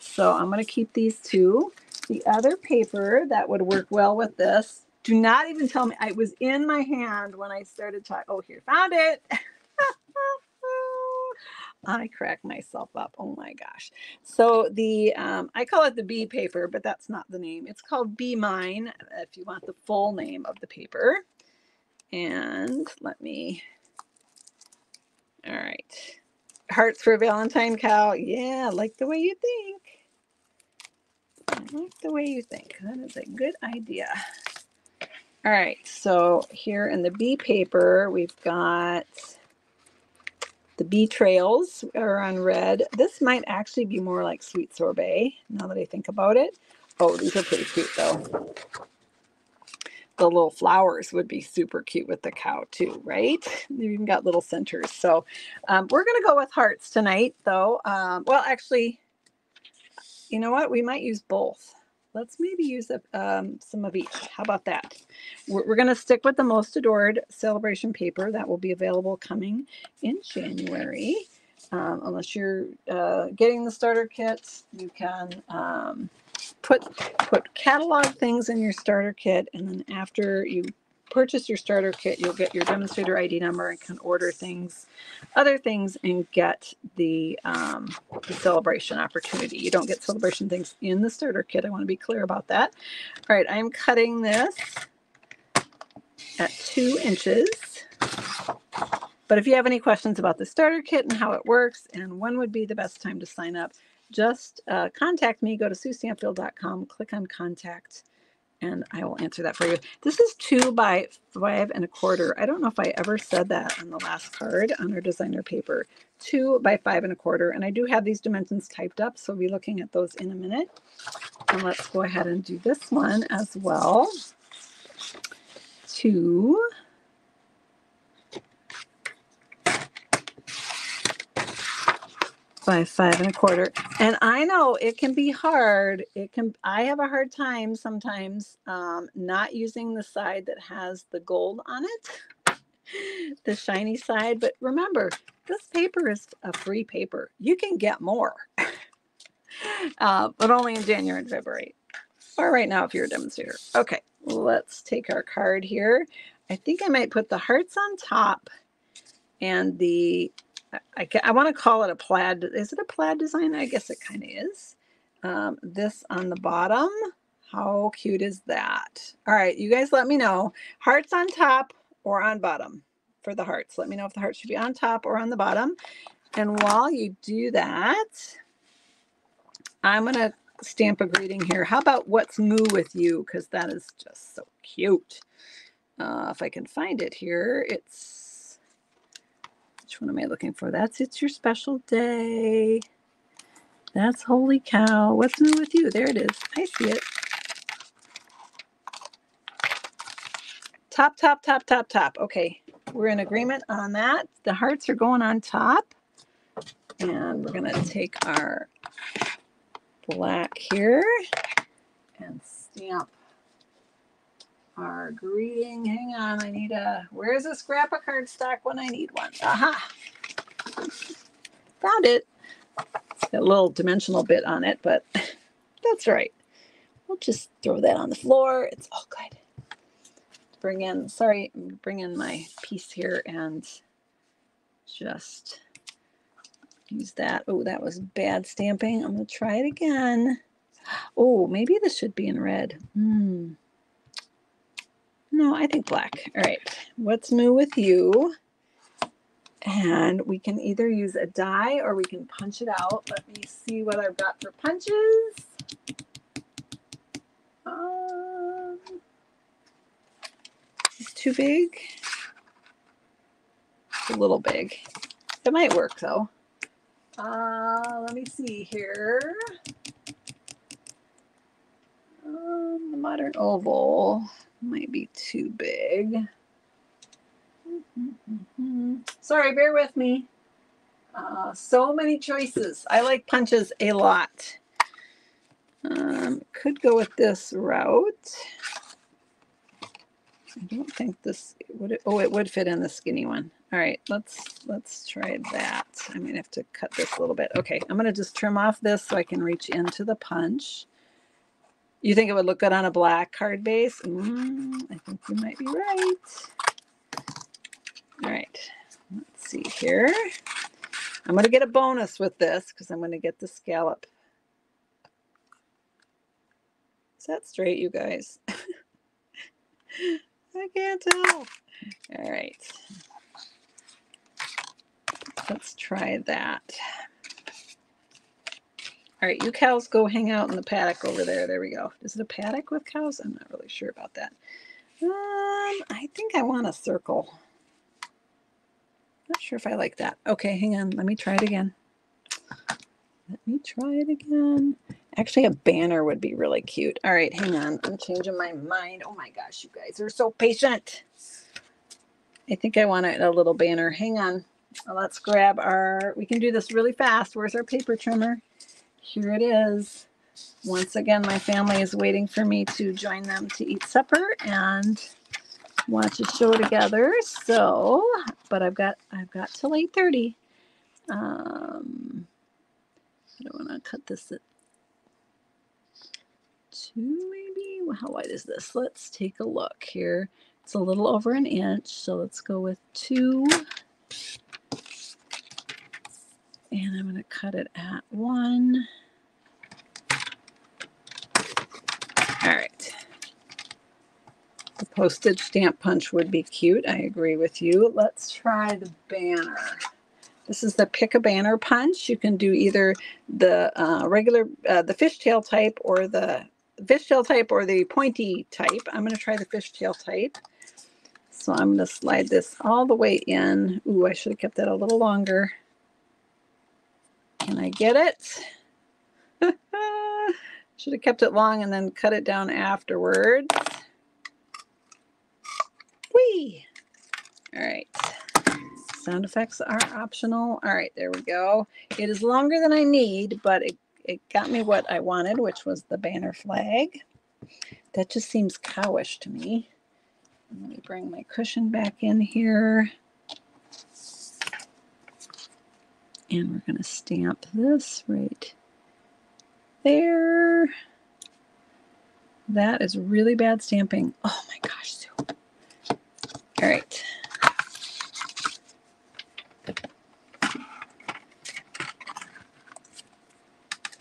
So I'm gonna keep these two. The other paper that would work well with this, do not even tell me, it was in my hand when I started talking. Oh, here, found it. I crack myself up. Oh my gosh. So the, um, I call it the bee paper, but that's not the name. It's called Bee Mine, if you want the full name of the paper. And let me, all right. Hearts for Valentine Cow. Yeah, I like the way you think. I like the way you think. That is a good idea. All right. So here in the bee paper, we've got the bee trails are on red. This might actually be more like sweet sorbet, now that I think about it. Oh, these are pretty cute, though. The little flowers would be super cute with the cow, too, right? They've even got little centers. So um, we're going to go with hearts tonight, though. Um, well, actually, you know what? We might use both. Let's maybe use a, um, some of each. How about that? We're, we're going to stick with the Most Adored celebration paper that will be available coming in January. Um, unless you're uh, getting the starter kit, you can um, put put catalog things in your starter kit, and then after you purchase your starter kit, you'll get your demonstrator I D number and can order things, other things, and get the, um, the celebration opportunity. You don't get celebration things in the starter kit. I want to be clear about that. All right, I'm cutting this at two inches. But if you have any questions about the starter kit and how it works and when would be the best time to sign up, just uh, contact me. Go to sue stampfield dot com, click on contact, and I will answer that for you. This is two by five and a quarter. I don't know if I ever said that on the last card on our designer paper. Two by five and a quarter. And I do have these dimensions typed up, so we'll be looking at those in a minute. And let's go ahead and do this one as well. Two. By five and a quarter. And I know it can be hard. It can, I have a hard time sometimes um, not using the side that has the gold on it, the shiny side. But remember, this paper is a free paper. You can get more, uh, but only in January and February, or right now if you're a demonstrator. Okay, let's take our card here. I think I might put the hearts on top and the I, I want to call it a plaid. Is it a plaid design? I guess it kind of is. Um, this on the bottom. How cute is that? All right, you guys let me know. Hearts on top or on bottom for the hearts. Let me know if the hearts should be on top or on the bottom. And while you do that, I'm going to stamp a greeting here. How about What's Moo with You? Because that is just so cute. Uh, if I can find it here, it's... Which one am I looking for? That's It's Your Special Day. That's Holy Cow. What's Moo with You? There it is. I see it. Top, top, top, top, top. Okay. We're in agreement on that. The hearts are going on top. And we're going to take our black here and stamp our greeting. Hang on, I need a, where's a scrap of cardstock when I need one? Aha! Found it. It's got a little dimensional bit on it, but that's right. We'll just throw that on the floor. It's all good. Bring in, sorry, bring in my piece here and just use that. Oh, that was bad stamping. I'm going to try it again. Oh, maybe this should be in red. Hmm. No, I think black. All right. What's Moo with You? And we can either use a die or we can punch it out. Let me see what I've got for punches. Um, it's too big. It's a little big. It might work though. Uh, let me see here. Um, the Modern Oval might be too big. Mm-hmm. Sorry, bear with me. Uh, so many choices. I like punches a lot. Um, could go with this route. I don't think this would. It, oh, it would fit in the skinny one. All right, let's let's try that. I might have to cut this a little bit. Okay, I'm gonna just trim off this so I can reach into the punch. You think it would look good on a black card base? Mm, I think you might be right. All right, let's see here. I'm going to get a bonus with this because I'm going to get the scallop. Is that straight, you guys? I can't tell. All right. Let's try that. All right, you cows go hang out in the paddock over there. There we go. Is it a paddock with cows? I'm not really sure about that. Um, I think I want a circle. Not sure if I like that. Okay, hang on. Let me try it again. Let me try it again. Actually, a banner would be really cute. All right, hang on. I'm changing my mind. Oh my gosh, you guys are so patient. I think I want a little banner. Hang on. Let's grab our, we can do this really fast. Where's our paper trimmer? Here it is. Once again, my family is waiting for me to join them to eat supper and watch a show together. So, but I've got I've got till eight thirty. Um, I don't want to cut this. two maybe. How wide is this? Let's take a look here. It's a little over an inch, so let's go with two. And I'm going to cut it at one. All right. The postage stamp punch would be cute. I agree with you. Let's try the banner. This is the Pick a Banner Punch. You can do either the uh, regular, uh, the fishtail type or the fishtail type or the pointy type. I'm going to try the fishtail type. So I'm going to slide this all the way in. Ooh, I should have kept that a little longer. Can I get it? Should have kept it long and then cut it down afterwards. Whee! All right. Sound effects are optional. All right, there we go. It is longer than I need, but it, it got me what I wanted, which was the banner flag. That just seems cowish to me. Let me bring my cushion back in here. And we're going to stamp this right there. That is really bad stamping. Oh my gosh, Sue. All right.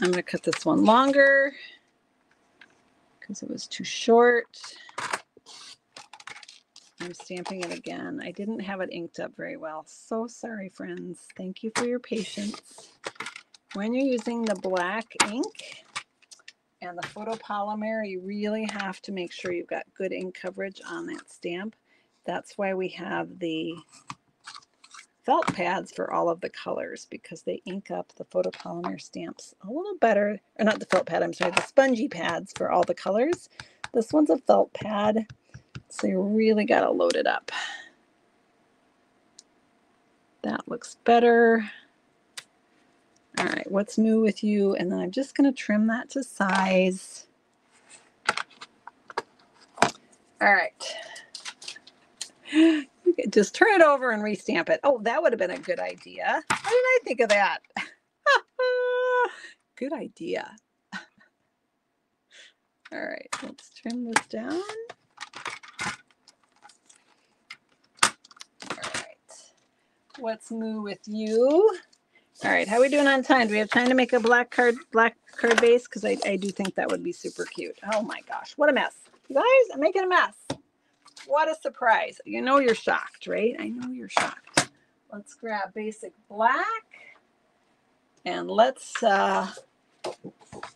I'm going to cut this one longer because it was too short. I'm stamping it again. I didn't have it inked up very well. So sorry, friends. Thank you for your patience. When you're using the black ink and the photopolymer, you really have to make sure you've got good ink coverage on that stamp. That's why we have the felt pads for all of the colors, because they ink up the photopolymer stamps a little better. Or not the felt pad, I'm sorry, the spongy pads for all the colors. This one's a felt pad. So you really got to load it up. That looks better. All right, what's new with you? And then I'm just going to trim that to size. All right. You can just turn it over and restamp it. Oh, that would have been a good idea. How did I think of that? Good idea. All right, let's trim this down. What's new with you? All right, how are we doing on time? Do we have time to make a black card black card base? Because I, I do think that would be super cute. Oh my gosh, what a mess. You guys, I'm making a mess. What a surprise. You know you're shocked, right? I know you're shocked. Let's grab basic black and let's uh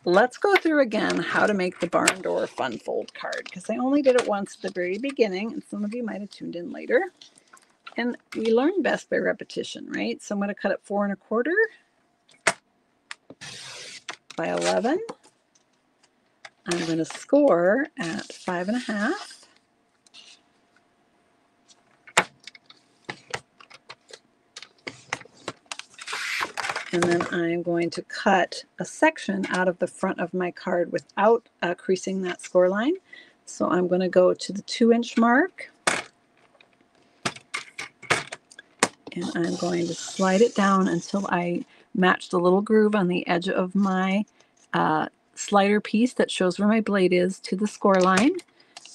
let's go through again how to make the barn door fun fold card, because I only did it once at the very beginning and some of you might have tuned in later. And we learn best by repetition, right? So I'm going to cut it four and a quarter by eleven. I'm going to score at five and a half. And then I'm going to cut a section out of the front of my card without uh, creasing that score line. So I'm going to go to the two inch mark. And I'm going to slide it down until I match the little groove on the edge of my uh, slider piece that shows where my blade is to the score line.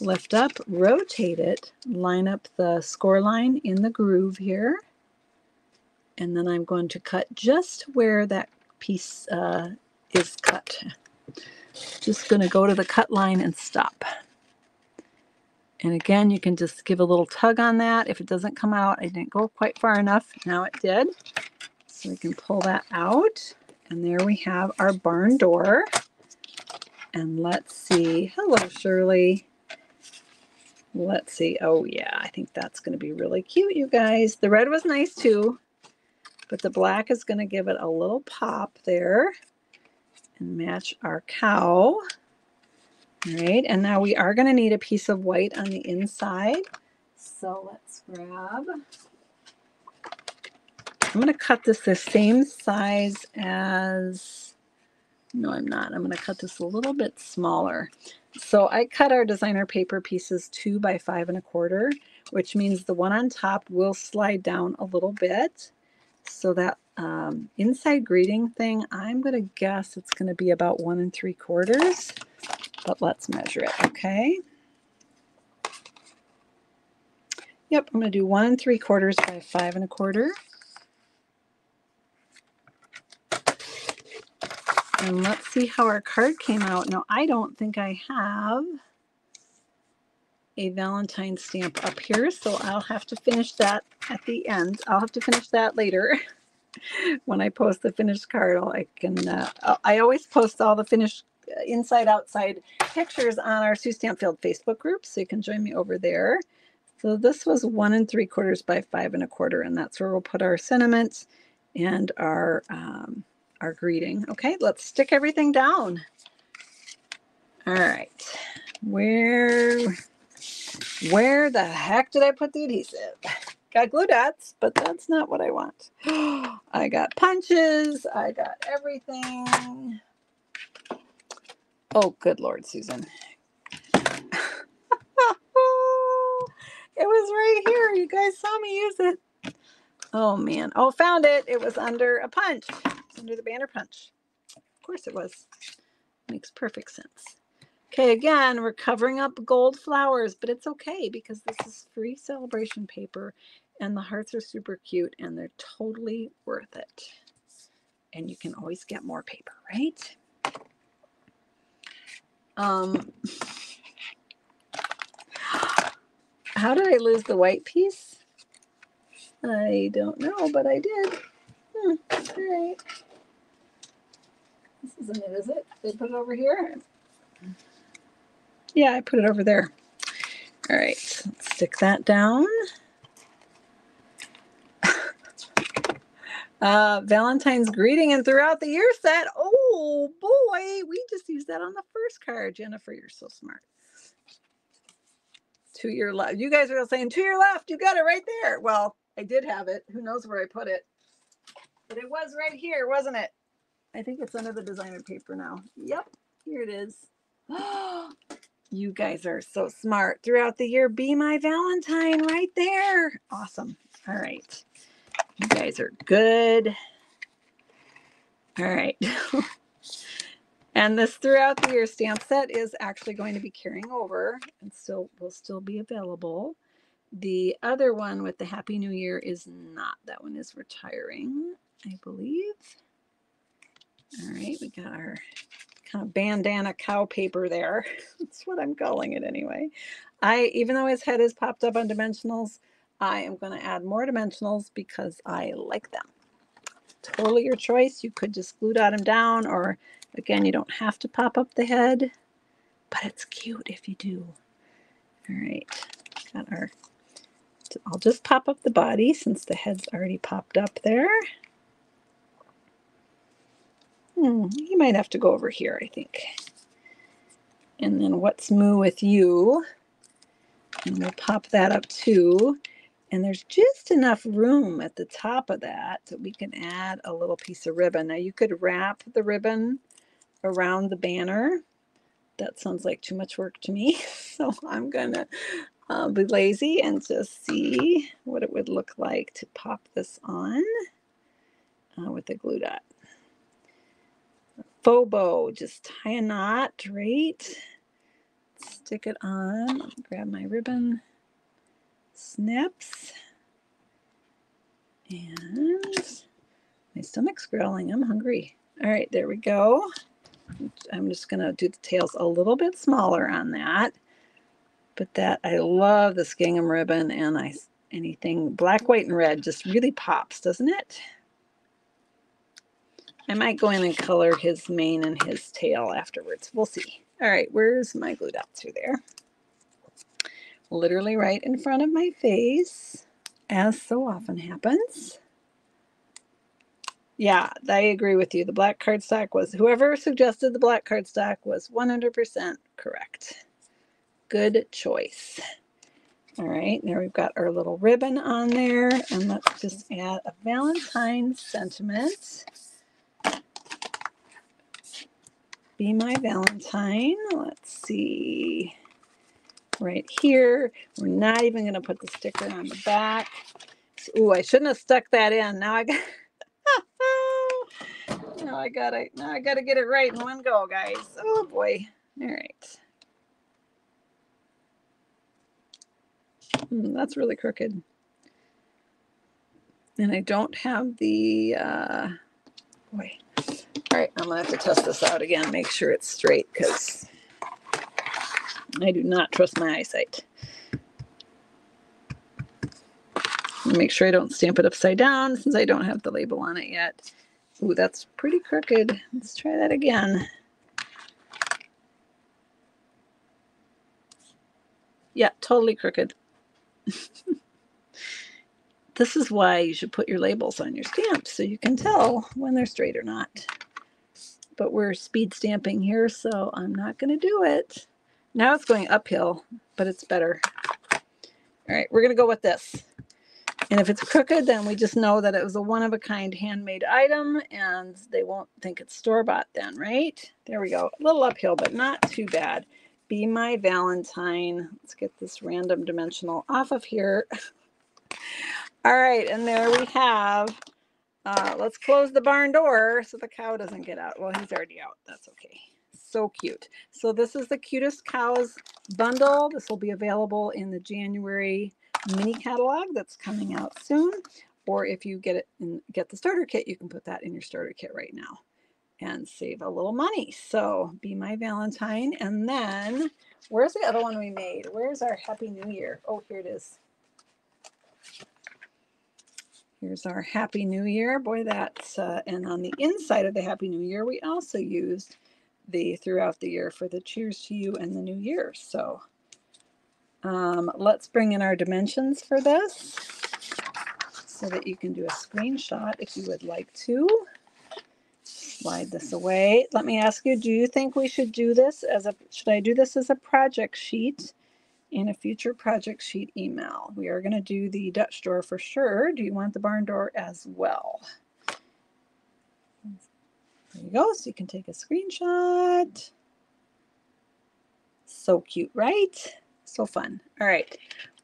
Lift up, rotate it, line up the score line in the groove here. And then I'm going to cut just where that piece uh, is cut. Just going to go to the cut line and stop. And again, you can just give a little tug on that. If it doesn't come out, I didn't go quite far enough. Now it did. So we can pull that out. And there we have our barn door. And let's see. Hello, Shirley. Let's see. Oh, yeah. I think that's going to be really cute, you guys. The red was nice, too. But the black is going to give it a little pop there. And match our cow. All right, and now we are going to need a piece of white on the inside. So let's grab. I'm going to cut this the same size as, no, I'm not. I'm going to cut this a little bit smaller. So I cut our designer paper pieces two by five and a quarter, which means the one on top will slide down a little bit. So that um, inside greeting thing, I'm going to guess it's going to be about one and three quarters. but let's measure it, okay? Yep, I'm going to do one and three quarters by five and a quarter. And let's see how our card came out. Now, I don't think I have a Valentine stamp up here, so I'll have to finish that at the end. I'll have to finish that later. When I post the finished card, I can, uh, I always post all the finished inside outside pictures on our Sue Stampfield Facebook group, so you can join me over there. So this was one and three quarters by five and a quarter, and that's where we'll put our sentiment and our, um, our greeting. Okay, let's stick everything down. All right, where, where the heck did I put the adhesive? Got glue dots, but that's not what I want. I got punches. I got everything. Oh, good Lord, Susan. It was right here. You guys saw me use it. Oh, man. Oh, found it. It was under a punch. It's under the banner punch. Of course it was. Makes perfect sense. Okay, again, we're covering up gold flowers, but it's okay because this is free celebration paper and the hearts are super cute and they're totally worth it. And you can always get more paper, right? Um, how did I lose the white piece? I don't know, but I did. Hmm, all right. This isn't it, is it? They put it over here. Yeah, I put it over there. All right, let's stick that down. uh, Valentine's greeting and throughout the year set. Oh, boy, we just used that on the first card. Jennifer, you're so smart. To your left. You guys were saying, to your left, you got it right there. Well, I did have it. Who knows where I put it? But it was right here, wasn't it? I think it's under the designer paper now. Yep, here it is. Oh, you guys are so smart. Throughout the year, be my Valentine right there. Awesome. All right. You guys are good. All right. And this throughout the year stamp set is actually going to be carrying over and still will still be available. The other one with the Happy New Year is not. That one is retiring, I believe. All right. We got our kind of bandana cow paper there. That's what I'm calling it anyway. I, even though his head has popped up on dimensionals, I am going to add more dimensionals because I like them. Totally your choice. You could just glue dot him down, or again, you don't have to pop up the head, but it's cute if you do. All right. Got our, I'll just pop up the body since the head's already popped up there. Hmm, you might have to go over here, I think. And then What's Moo with You? And we'll pop that up too. And there's just enough room at the top of that that we can add a little piece of ribbon. Now you could wrap the ribbon around the banner. That sounds like too much work to me. So I'm gonna uh, be lazy and just see what it would look like to pop this on uh, with a glue dot. Faux bow, just tie a knot, right? Stick it on, grab my ribbon, snips, and my stomach's growling. I'm hungry. All right, there we go. I'm just going to do the tails a little bit smaller on that, but that, I love this gingham ribbon, and I, anything black, white, and red just really pops, doesn't it? I might go in and color his mane and his tail afterwards. We'll see. All right, where's my glue dots? Are there? Literally right in front of my face, as so often happens. Yeah, I agree with you. The black cardstock was, whoever suggested the black cardstock was one hundred percent correct. Good choice. All right, now we've got our little ribbon on there, and let's just add a Valentine sentiment. Be my Valentine. Let's see. Right here. We're not even going to put the sticker on the back. Ooh, I shouldn't have stuck that in. Now I got now I gotta now I gotta get it right in one go, guys. Oh boy. All right. Mm, that's really crooked. And I don't have the, uh, boy. All right, I'm going to have to test this out again, make sure it's straight, because I do not trust my eyesight. Make sure I don't stamp it upside down since I don't have the label on it yet. Ooh, that's pretty crooked. Let's try that again. Yeah, totally crooked. This is why you should put your labels on your stamps so you can tell when they're straight or not. But we're speed stamping here, so I'm not going to do it. Now it's going uphill, but it's better. All right, we're going to go with this. And if it's crooked, then we just know that it was a one-of-a-kind handmade item, and they won't think it's store-bought then, right? There we go. A little uphill, but not too bad. Be My Valentine. Let's get this random dimensional off of here. All right, and there we have. Uh, let's close the barn door so the cow doesn't get out. Well, he's already out. That's okay. So cute. So this is the Cutest Cows bundle. This will be available in the January mini catalog that's coming out soon, or if you get it and get the starter kit, you can put that in your starter kit right now and save a little money. So Be My Valentine. And then where's the other one we made? Where's our Happy New Year? Oh, here it is. Here's our Happy New Year. Boy, that's uh, and on the inside of the Happy New Year, we also used the Throughout the Year for the Cheers to You and the New Year. So Um, let's bring in our dimensions for this so that you can do a screenshot if you would like to. Slide this away. Let me ask you, do you think we should do this as a, should I do this as a project sheet in a future project sheet email? We are going to do the Dutch door for sure. Do you want the barn door as well? There you go. So you can take a screenshot. So cute, right? So fun. All right.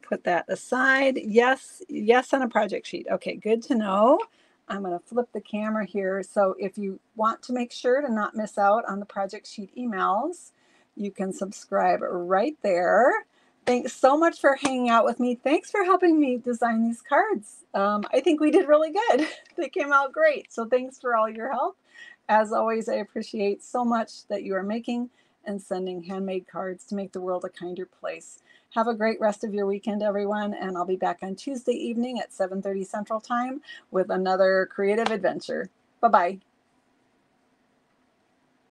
Put that aside. Yes. Yes. On a project sheet. Okay. Good to know. I'm going to flip the camera here. So if you want to make sure to not miss out on the project sheet emails, you can subscribe right there. Thanks so much for hanging out with me. Thanks for helping me design these cards. Um, I think we did really good. They came out great. So thanks for all your help. As always, I appreciate so much that you are making and sending handmade cards to make the world a kinder place. Have a great rest of your weekend, everyone, and I'll be back on Tuesday evening at seven thirty Central Time with another creative adventure. Bye-bye.